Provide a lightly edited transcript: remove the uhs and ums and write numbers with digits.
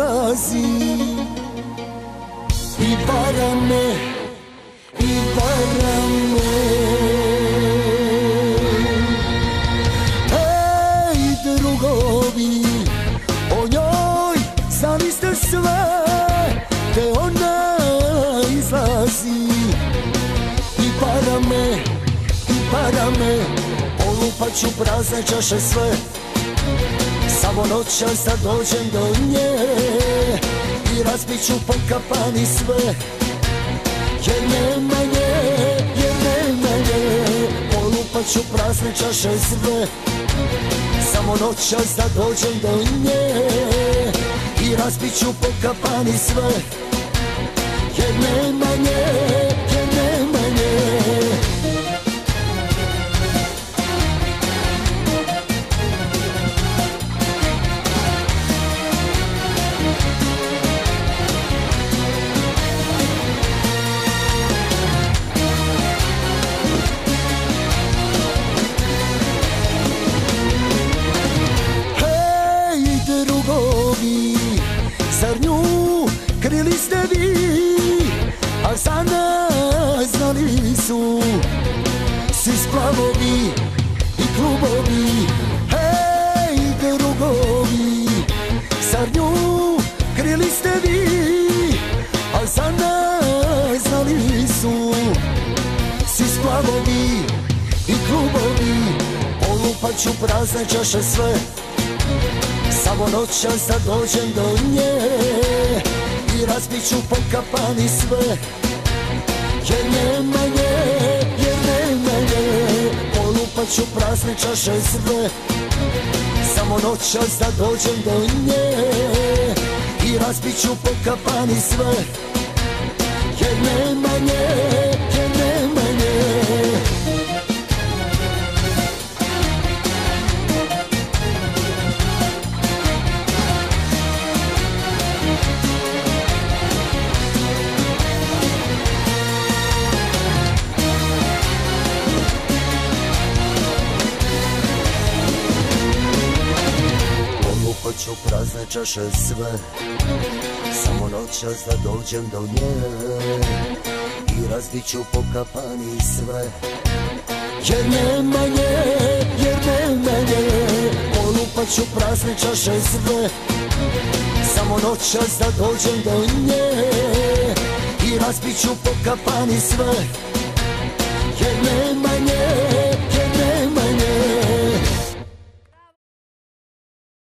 razi I para me, I para me. Ej, drugovi, o njoj zaviste sve, te ona izlazi. I para me, I para me, polupat ću prazne čaše sve. Samo noćas da dođem do nje I razbit ću po kafani sve. Jer nema nje, jer nema nje, polupat ću prazne čaše sve. Samo noćas da dođem do nje I razbit ću po kafani sve. Jer nema nje, jer nema nje. Zar nju krili ste vi, a za nas znali su svi splavovi I klubovi. Hej, drugovi, zar nju krili ste vi, a za nas znali su svi splavovi I klubovi. Polupat ću prazne čaše sve, samo noćas da dođem do nje I razbit ću po kafani sve. Jer nema nje, jer nema nje, polupat ću prazne čaše sve. Samo noćas da dođem do nje I razbit ću po kafani sve. Jer nema nje, jer nema nje. Polupat ću prazne čaše sve, samo noćas da dođem do nje I razbit ću po kafani sve. Jer nema nje, jer nema nje, polupat ću prazne čaše sve, samo noćas da dođem do nje I razbit ću po kafani sve. Jer nema nje.